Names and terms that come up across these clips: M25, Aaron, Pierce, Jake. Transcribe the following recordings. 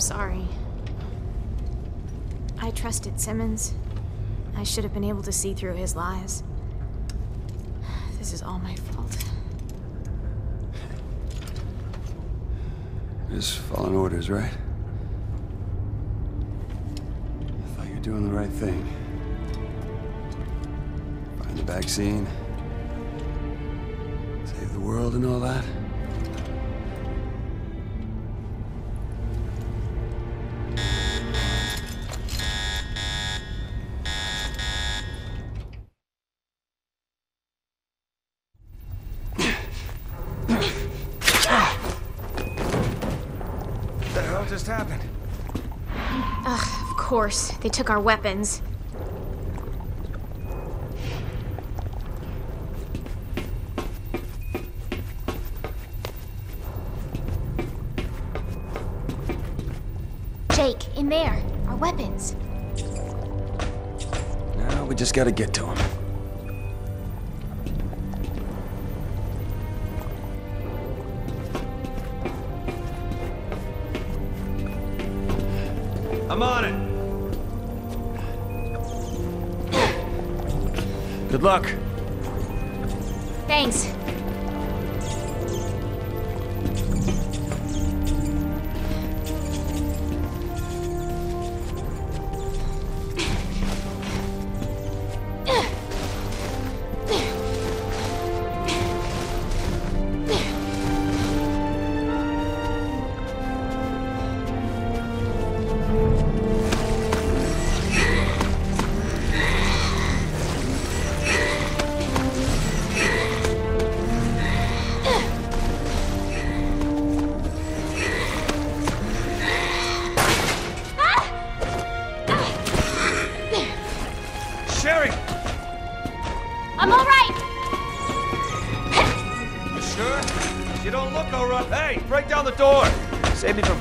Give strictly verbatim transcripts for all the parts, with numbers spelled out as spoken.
sorry. I trusted Simmons. I should have been able to see through his lies. This is all my fault. Just following orders, right? I thought you were doing the right thing. Find the vaccine. Save the world and all that. Of course, they took our weapons. Jake, in there, our weapons. Now we just gotta get to him. I'm on it. Good luck. Thanks.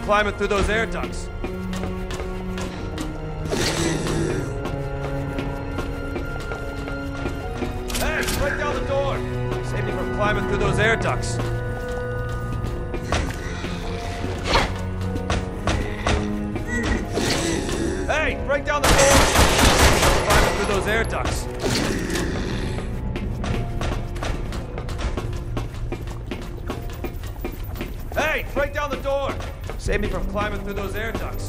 Climbing through those air ducts. Hey, right down the door! Save me from climbing through those air ducts. Hey, right down the door! Save me from climbing through those air ducts.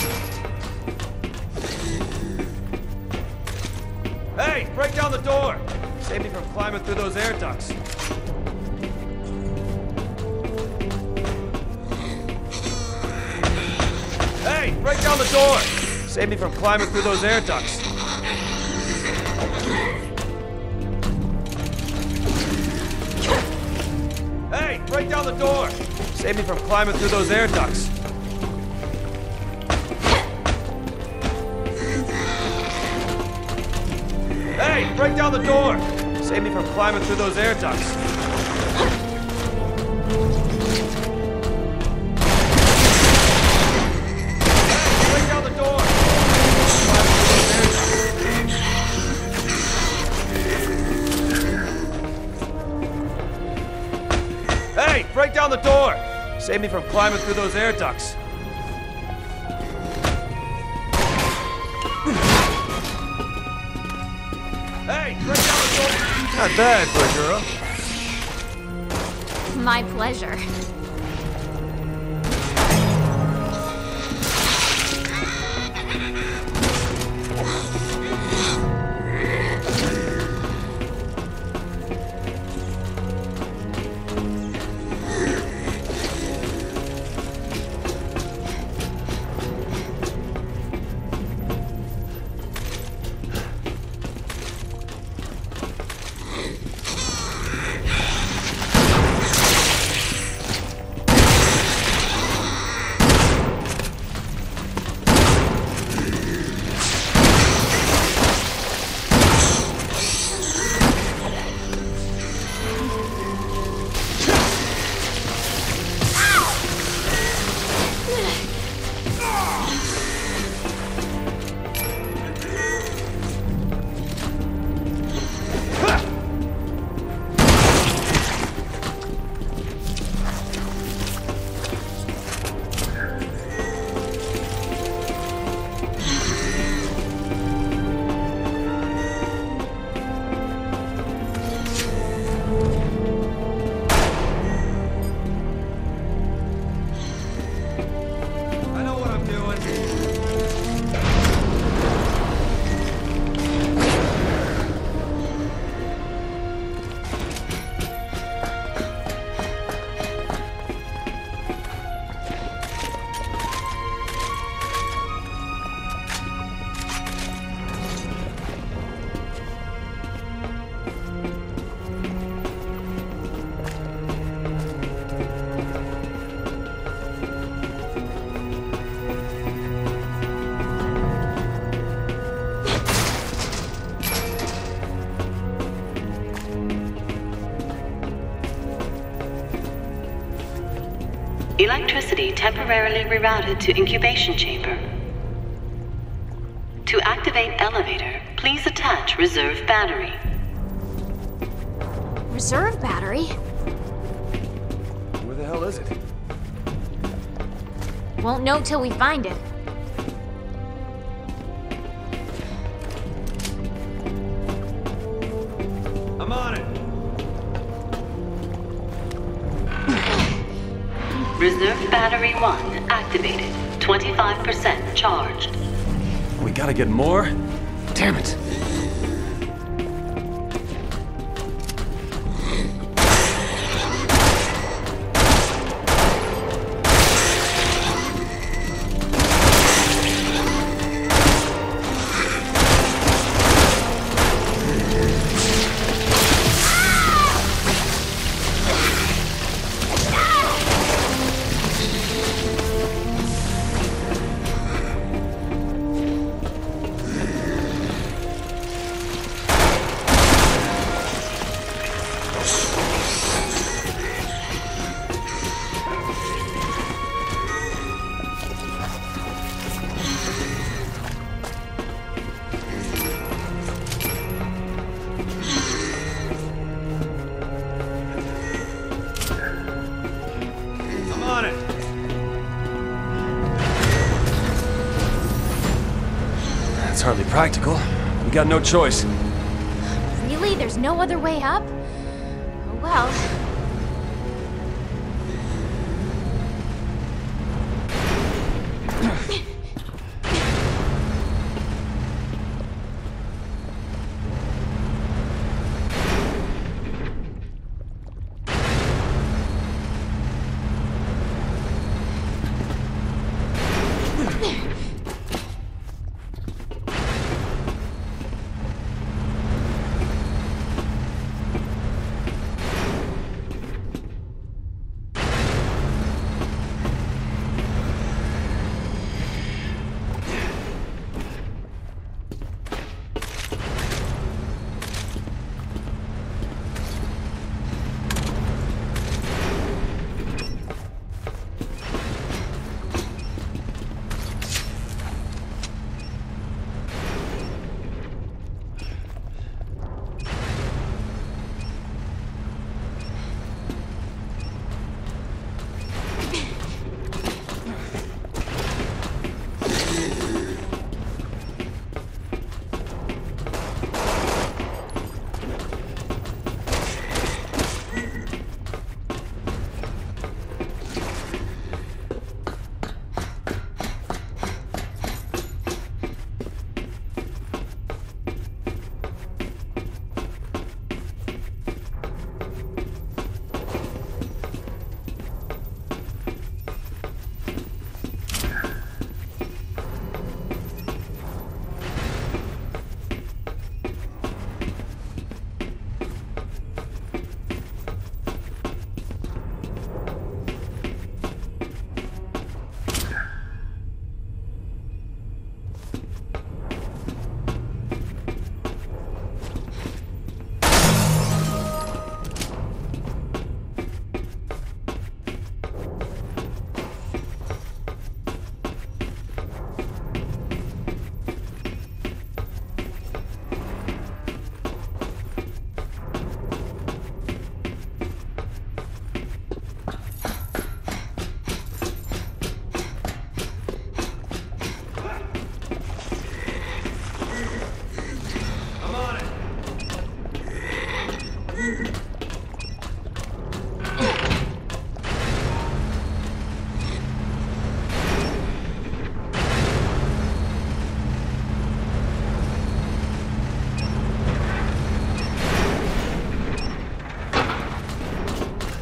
Hey, right down the door! Save me from climbing through those air ducts. Hey, break down the door! Save me from climbing through those air ducts. Hey, break down the door! Save me from climbing through those air ducts. Right down the door! Save me from climbing through those air ducts. Hey, right down the door! Save me from climbing through those air ducts. Break down the door! Save me from climbing through those air ducts. Hey, break down the door! Not bad for a girl. My pleasure. Electricity temporarily rerouted to incubation chamber. To activate elevator, please attach reserve battery. Reserve battery? Where the hell is it? Won't know till we find it. I'm on it. Reserve battery one activated. twenty-five percent charged. We gotta get more? Damn it. Practical. We got no choice. Really? There's no other way up? Oh well.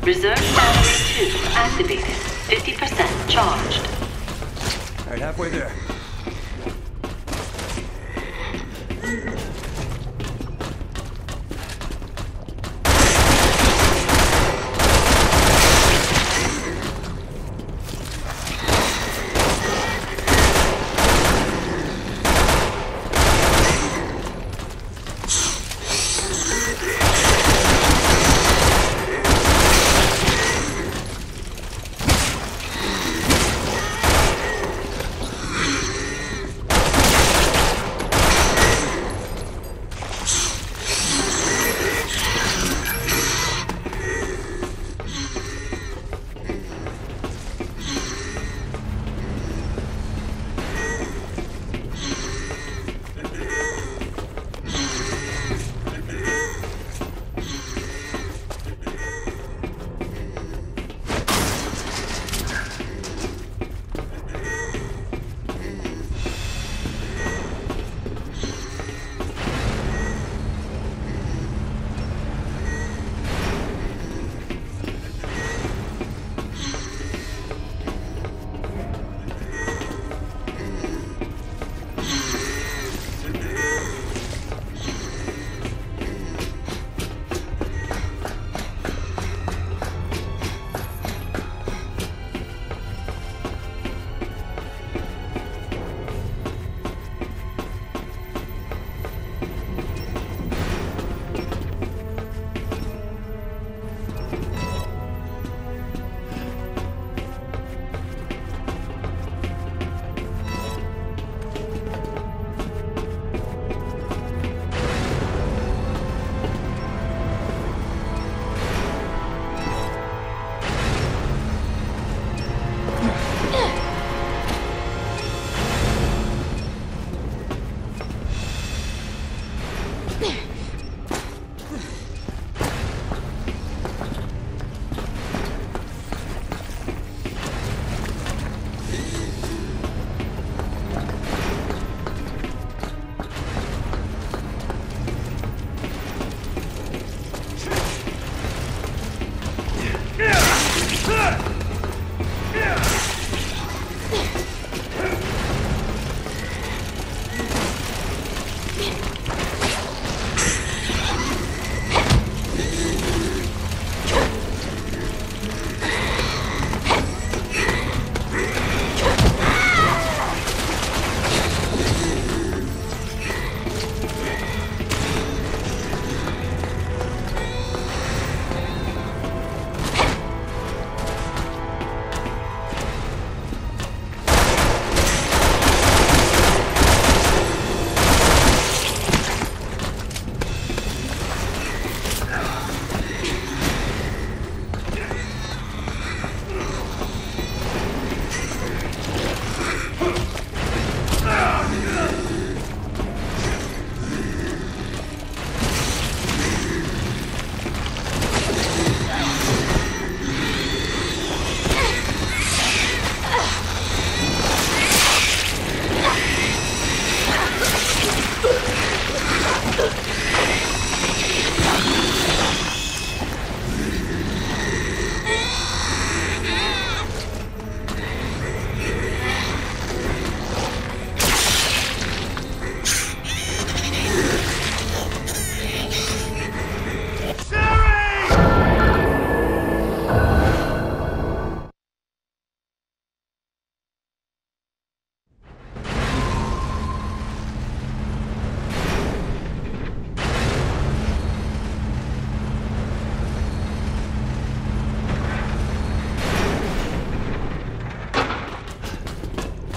Reserve battery two activated. fifty percent charged. All right, halfway there.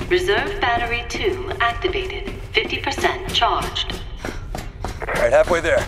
Reserve battery two activated. fifty percent charged. All right, halfway there.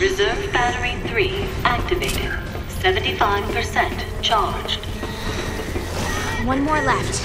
Reserve battery three activated. seventy-five percent charged. One more left.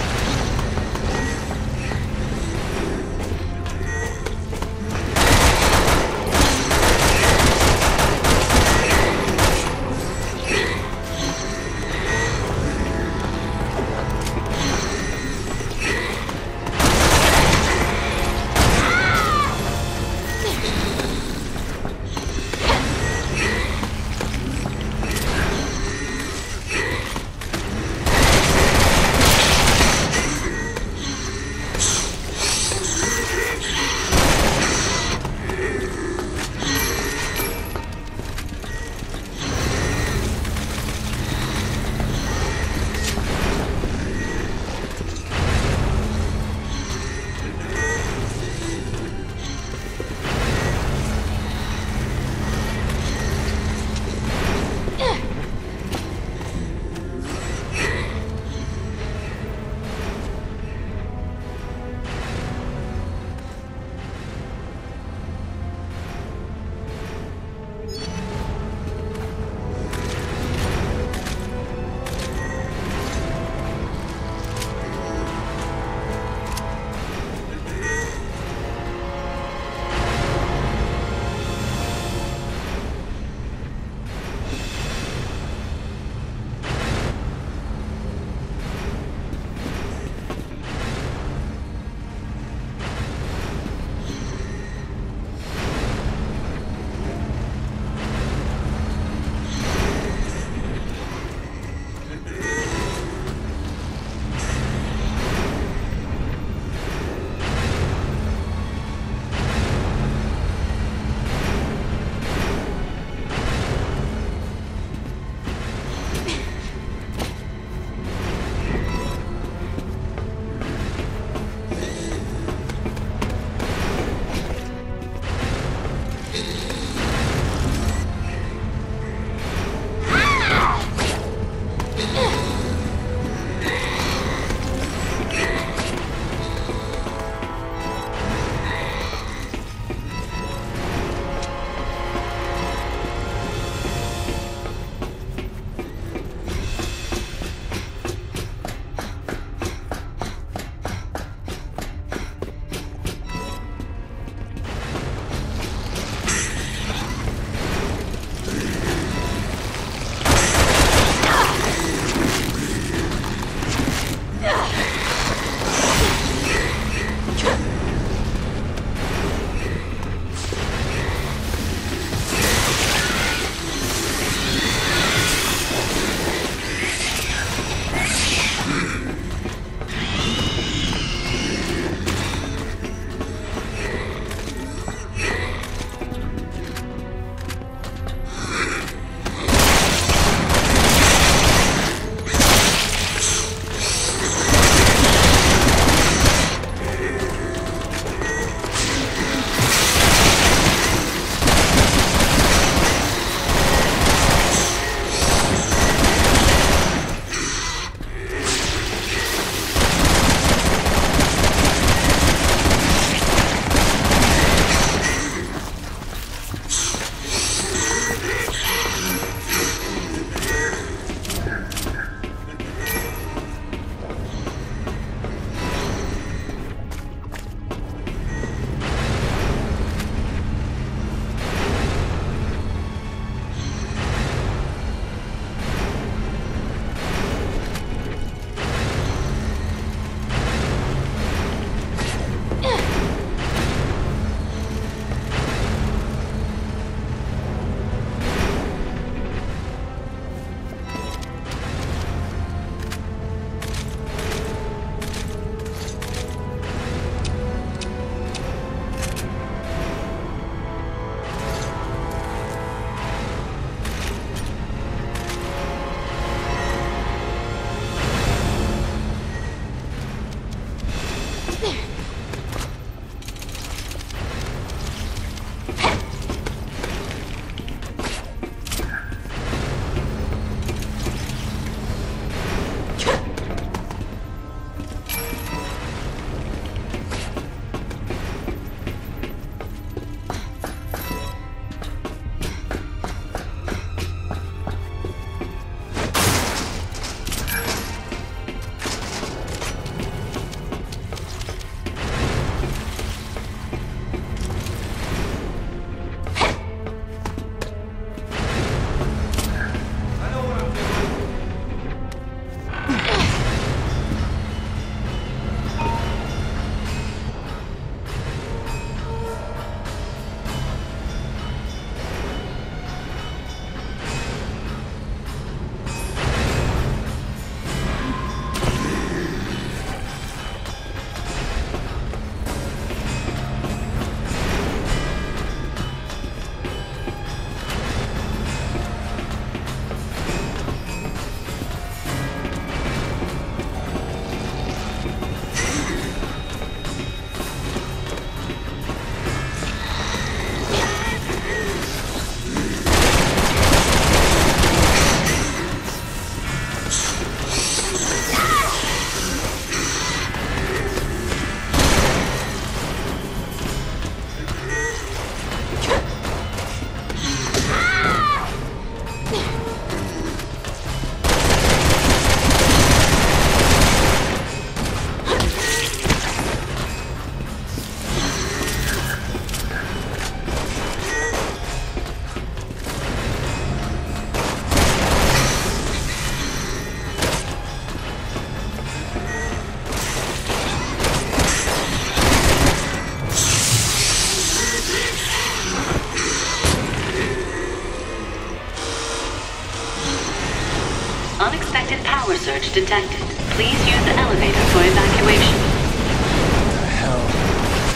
Unexpected power surge detected. Please use the elevator for evacuation. What the hell?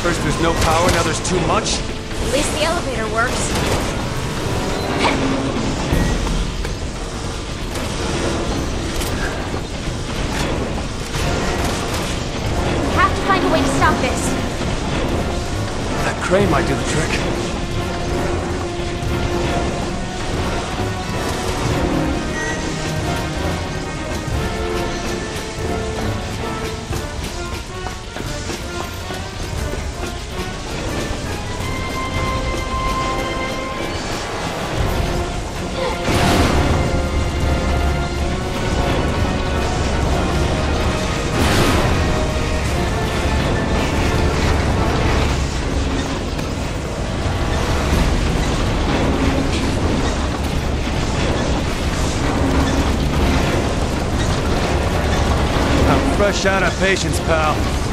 First there's no power, now there's too much? At least the elevator works. We have to find a way to stop this. That crane might do the trick. Fresh out of patience, pal.